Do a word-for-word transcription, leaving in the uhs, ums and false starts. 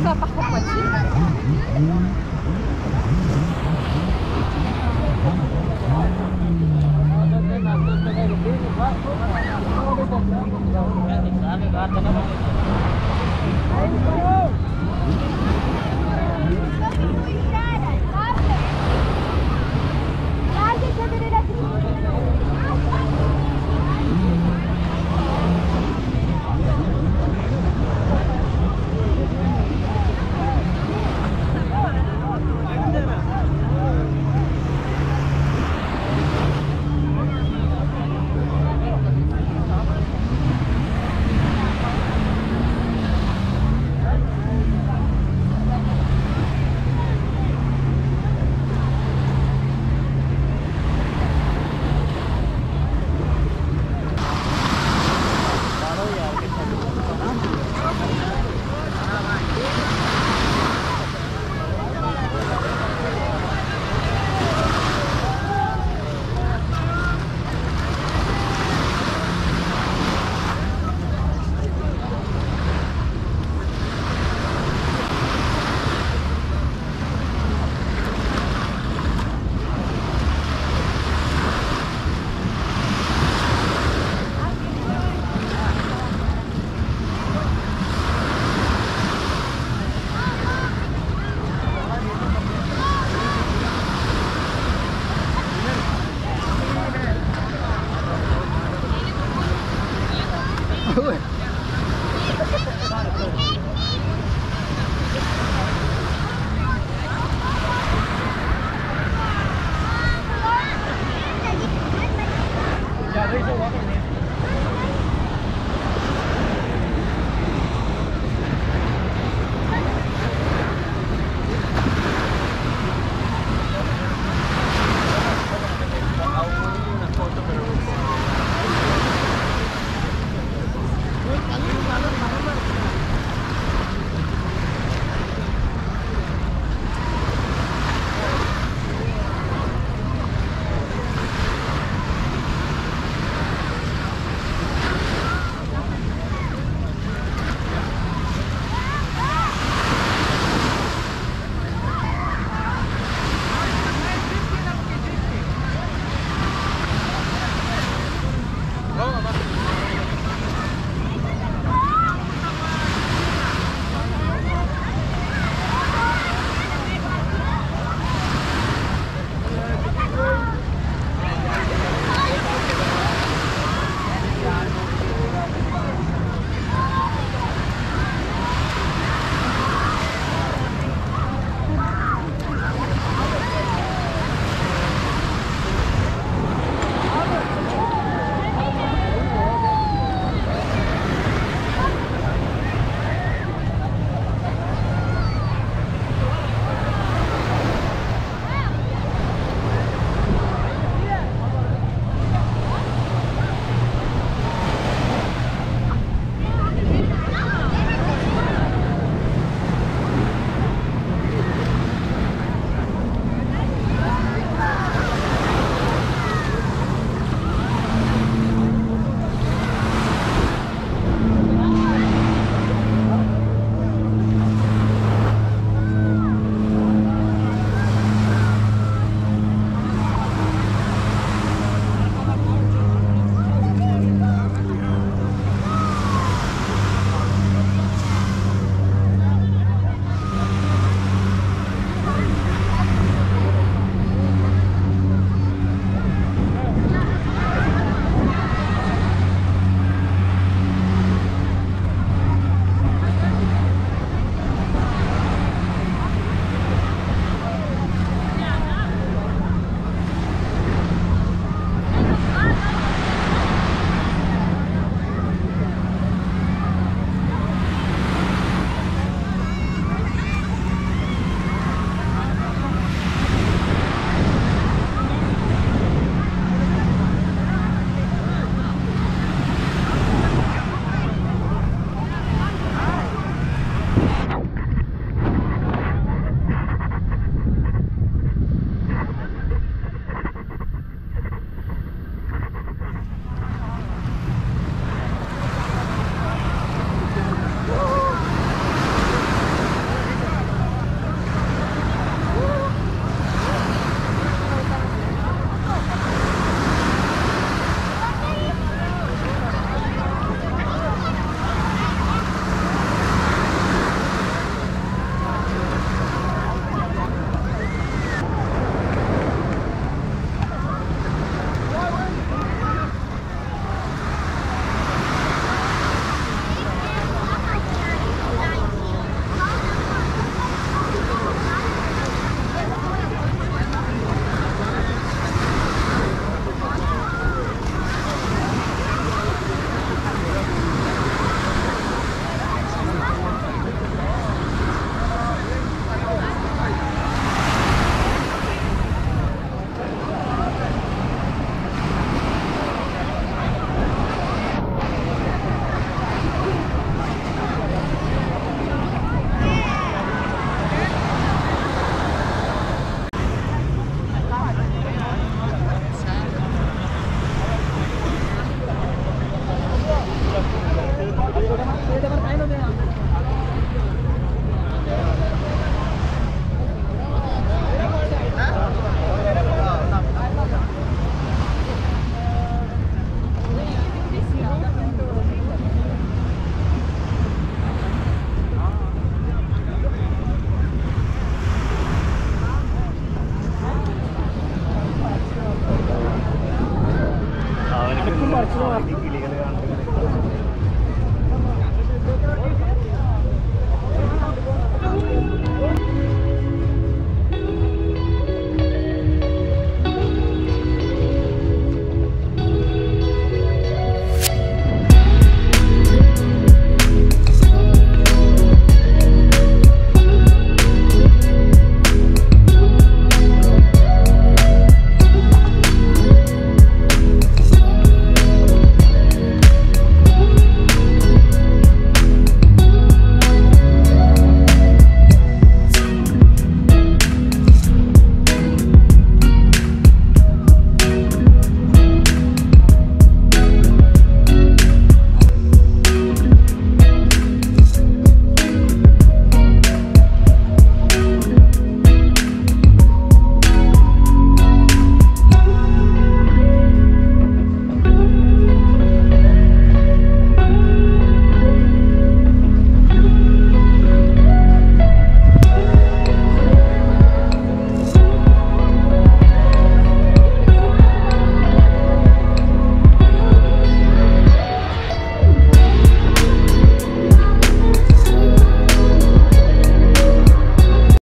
acá para Cocochí. Gracias.